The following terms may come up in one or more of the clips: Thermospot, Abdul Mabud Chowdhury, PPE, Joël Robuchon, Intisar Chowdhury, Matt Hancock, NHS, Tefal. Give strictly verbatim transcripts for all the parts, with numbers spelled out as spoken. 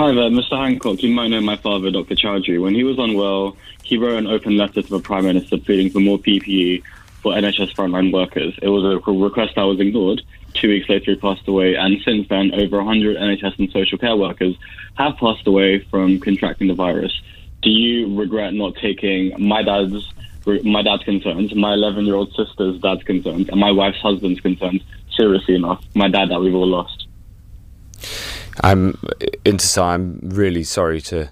Hi there, Mister Hancock. You might know my father, Doctor Chowdhury. When he was unwell, he wrote an open letter to the Prime Minister pleading for more P P E for N H S frontline workers. It was a request that was ignored. Two weeks later, he passed away, and since then, over one hundred N H S and social care workers have passed away from contracting the virus. Do you regret not taking my dad's my dad's concerns, my eleven-year-old sister's dad's concerns, and my wife's husband's concerns seriously enough? My dad that we've all lost. I'm Intisar, I'm really sorry to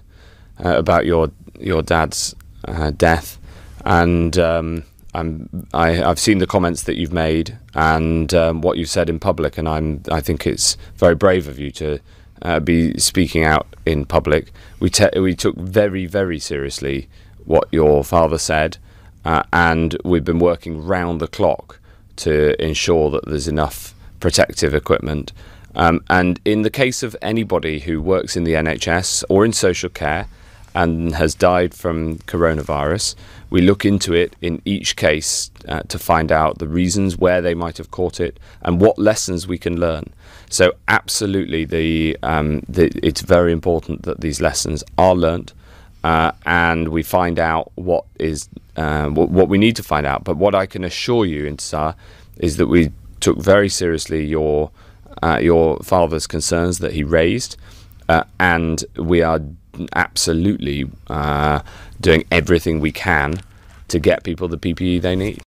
uh, about your your dad's uh, death, and um, I'm I, I've seen the comments that you've made and um, what you've said in public, and I'm I think it's very brave of you to uh, be speaking out in public. We te we took very very seriously what your father said, uh, and we've been working round the clock to ensure that there's enough protective equipment. Um, and in the case of anybody who works in the N H S or in social care and has died from coronavirus, we look into it in each case uh, to find out the reasons where they might have caught it and what lessons we can learn. So absolutely, the, um, the, it's very important that these lessons are learnt uh, and we find out what is uh, what, what we need to find out. But what I can assure you, Intisar, is that we took very seriously your... Uh, your father's concerns that he raised, uh, and we are absolutely uh, doing everything we can to get people the P P E they need.